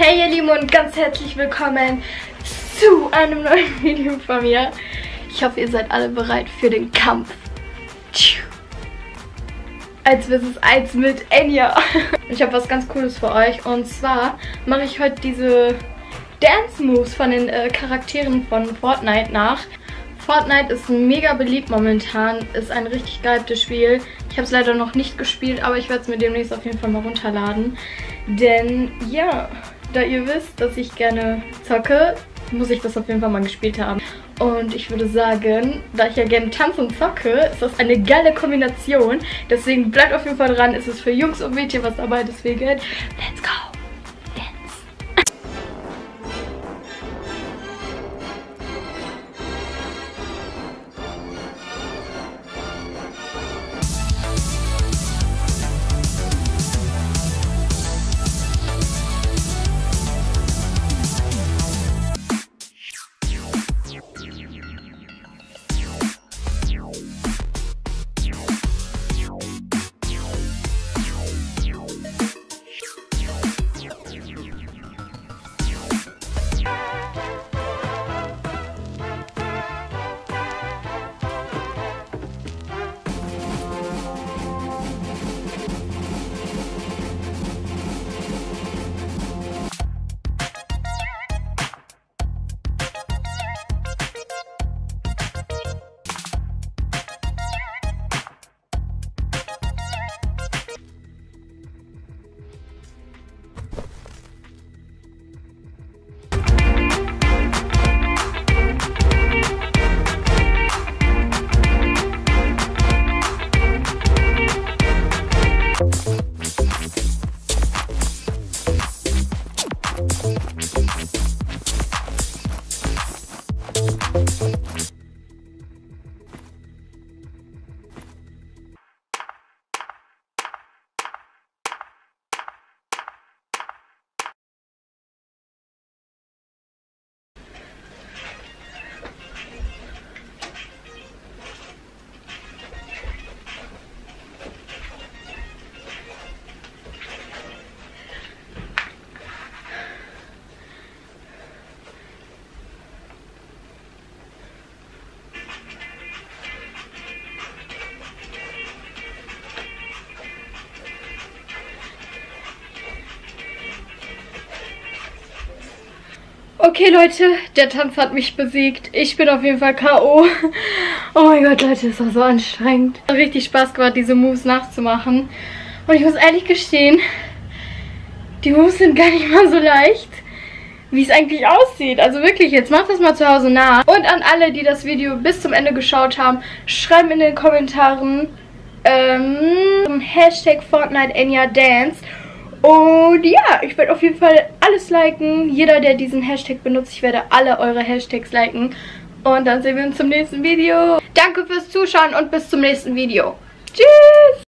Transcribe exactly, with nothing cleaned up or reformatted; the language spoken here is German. Hey ihr Lieben und ganz herzlich willkommen zu einem neuen Video von mir. Ich hoffe, ihr seid alle bereit für den Kampf. Tschuh. Als Versus eins mit Enya. Ich habe was ganz Cooles für euch. Und zwar mache ich heute diese Dance Moves von den äh, Charakteren von Fortnite nach. Fortnite ist mega beliebt momentan. Ist ein richtig gehyptes Spiel. Ich habe es leider noch nicht gespielt, aber ich werde es mir demnächst auf jeden Fall mal runterladen. Denn ja, da ihr wisst, dass ich gerne zocke, muss ich das auf jeden Fall mal gespielt haben. Und ich würde sagen, da ich ja gerne tanze und zocke, ist das eine geile Kombination. Deswegen bleibt auf jeden Fall dran. Es ist für Jungs und Mädchen was dabei, deswegen let's go! Dance! Okay Leute, der Tanz hat mich besiegt. Ich bin auf jeden Fall K O Oh mein Gott Leute, das war so anstrengend. Hat richtig Spaß gemacht, diese Moves nachzumachen. Und ich muss ehrlich gestehen, die Moves sind gar nicht mal so leicht, wie es eigentlich aussieht. Also wirklich, jetzt macht das mal zu Hause nach. Und an alle, die das Video bis zum Ende geschaut haben, schreiben in den Kommentaren ähm, Hashtag Fortnite Enya Dance. Und ja, ich werde auf jeden Fall alles liken. Jeder, der diesen Hashtag benutzt, ich werde alle eure Hashtags liken. Und dann sehen wir uns zum nächsten Video. Danke fürs Zuschauen und bis zum nächsten Video. Tschüss!